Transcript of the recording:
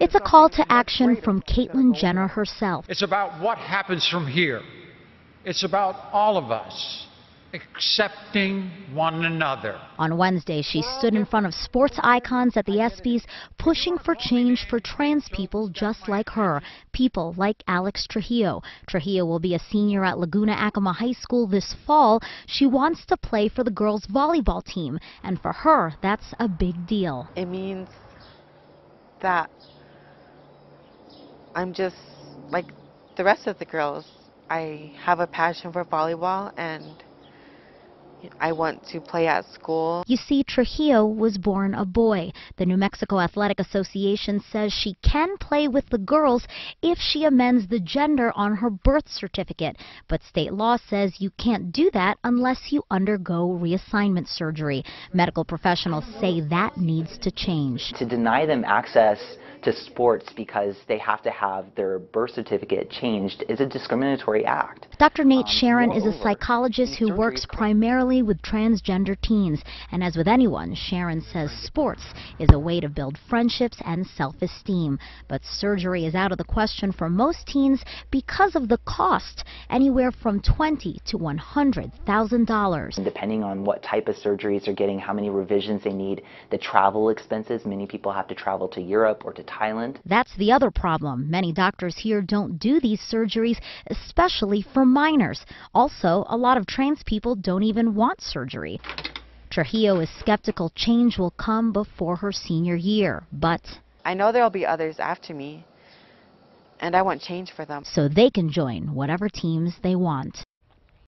It's a call to action from Caitlyn Jenner herself. It's about what happens from here. It's about all of us accepting one another. On Wednesday, she stood in front of sports icons at the ESPYs, pushing for change for trans people just like her, people like Alex Trujillo. Trujillo will be a senior at Laguna Acoma High School this fall. She wants to play for the girls' volleyball team, and for her, that's a big deal. It means that I'm just like the rest of the girls. I have a passion for volleyball and I want to play at school. You see, Trujillo was born a boy. The New Mexico Athletic Association says she can play with the girls if she amends the gender on her birth certificate. But state law says you can't do that unless you undergo reassignment surgery. Medical professionals say that needs to change. To deny them access to sports because they have to have their birth certificate changed is a discriminatory act. Dr. Nate Sharon is a psychologist who works primarily with transgender teens, and as with anyone, Sharon says sports is a way to build friendships and self-esteem. But surgery is out of the question for most teens because of the cost, anywhere from $20,000 to $100,000. Depending on what type of surgeries they're getting, how many revisions they need, the travel expenses, many people have to travel to Europe or to Thailand. That's the other problem. Many doctors here don't do these surgeries, especially for minors. Also, a lot of trans people don't even want surgery. Trujillo is skeptical change will come before her senior year, but I know there'll be others after me, and I want change for them. So they can join whatever teams they want.